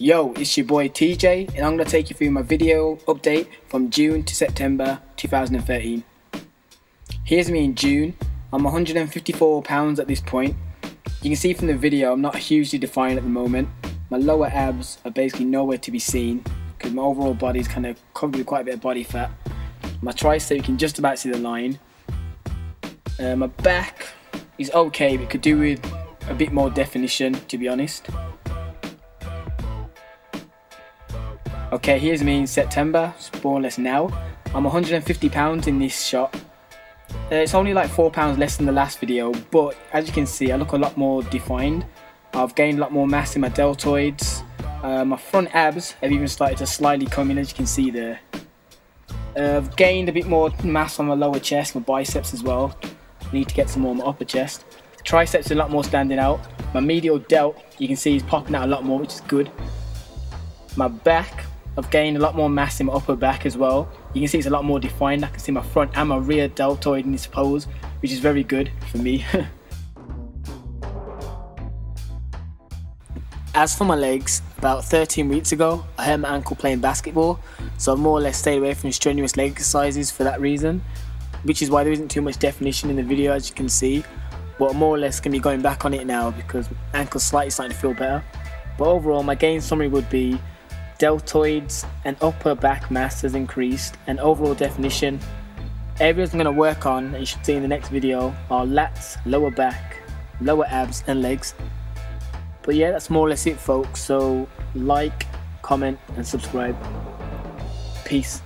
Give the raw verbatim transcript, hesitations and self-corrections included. Yo, it's your boy T J, and I'm going to take you through my video update from June to September two thousand thirteen. Here's me in June. I'm one hundred fifty-four pounds at this point. You can see from the video I'm not hugely defined at the moment. My lower abs are basically nowhere to be seen because my overall body's kind of covered with quite a bit of body fat. My tricep, you can just about see the line. Uh, my back is okay, but could do with a bit more definition, to be honest. Okay, here's me in September, more or less now. I'm one hundred fifty pounds in this shot. Uh, it's only like four pounds less than the last video, but as you can see, I look a lot more defined. I've gained a lot more mass in my deltoids. Uh, my front abs have even started to slightly come in, as you can see there. Uh, I've gained a bit more mass on my lower chest, my biceps as well. I need to get some more on my upper chest. The triceps are a lot more standing out. My medial delt, you can see, is popping out a lot more, which is good. My back, I've gained a lot more mass in my upper back as well. You can see it's a lot more defined. I can see my front and my rear deltoid in this pose, which is very good for me. As for my legs, about thirteen weeks ago, I hurt my ankle playing basketball, so I more or less stayed away from strenuous leg exercises for that reason, which is why there isn't too much definition in the video, as you can see, but I'm more or less going to be going back on it now because my ankle's slightly starting to feel better. But overall, my gain summary would be deltoids and upper back mass has increased, and overall definition. Areas I'm going to work on, and you should see in the next video, are lats, lower back, lower abs and legs. But yeah, that's more or less it, folks, so like, comment and subscribe. Peace.